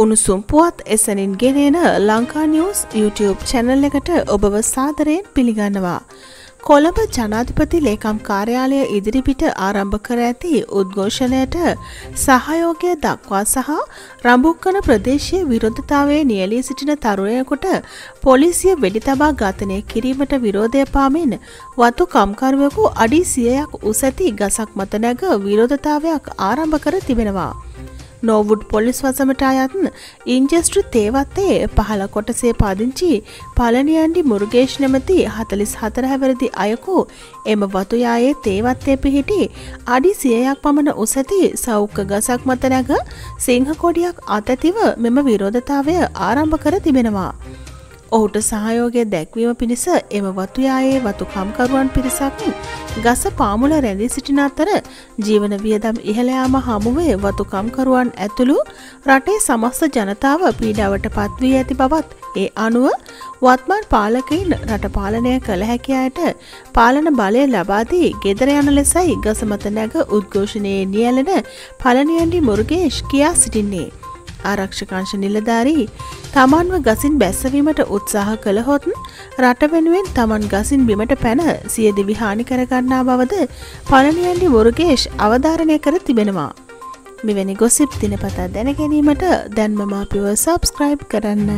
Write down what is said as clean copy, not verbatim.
උණුසුම් පුවත් එසැනින් ගෙනෙන ලංකා නිවුස් YouTube channel එකට ඔබව සාදරයෙන් පිළිගන්නවා. කොළඹ ජනාධිපති ලේකම් කාර්යාලය ඉදිරිපිට ආරම්භ කර ඇති උද්ඝෝෂණයට සහයෝගය දක්වා සහ රඹුක්කන ප්‍රදේශයේ විරෝධතාවයේ නියැලී සිටින තරුණයෙකුට පොලිසිය වෙඩි තබා ඝාතනය කිරීමට විරෝධය පාමින් වතු කම්කරුවෙකු අඩි 100ක් උස ඇති ගසක් මත නැග විරෝධතාවයක් ආරම්භ කර තිබෙනවා. නෝවුඩ් පොලිස් වසමට අයත් ඉන්ජස්ට්‍රි තේවත්තේ 15 කොටසේ පදිංචි පළනියන්ඩි මුර්ගේෂ් නැමැති 44 හැවිරිදි අයකු එම වතු යායේ තේවත්තේ පිහිටි අඩි 100ක් පමණ උස ඇති සෞඛ්‍ය ගසක් මත නැග සිංහ කොඩියක් අතැතිව මෙම විරෝධතාවය ආරම්භ කර තිබෙනවා. ඔහුට සහයෝගය දැක්වීම පිණිස එම වතු යායේ වතු කම්කරුවන් පිරිසක් ගස පාමුල රැඳී සිටින අතර ජීවන වියදම් ඉහළ යාම හමුවේ වතු කම්කරුවන් ඇතුළු රටේ සමස්ත ජනතාව පීඩාවට පත් වී ඇති බවත් ඒ අනුව වත්මන් පාලකයින් රට පාලනය කළ හැකි අයට පාලන බලය ලබා දී ගෙදර යන ලෙසයි ගස මත නැග උද්ඝෝෂණයේ නියැලෙන පළනියන්ඩි මුර්ගේෂ් කියා සිටින්නේ. ආරක්ෂකංශ නිලධාරී තමන්ව ගසින් බැස්සවීමට උත්සාහ කළහොත් රට වෙනුවෙන් තමන් ගසින් බිමට පැන සියදිවි හානි කරගන්නා බවද පළනියන්ඩි මුර්ගේෂ් අවධාරණය කර තිබෙනවා. මෙවැනි ගොසිප් දිනපතා දැන ගැනීමට දැන්ම මාපිව සබ්ස්ක්‍රයිබ් කරන්න.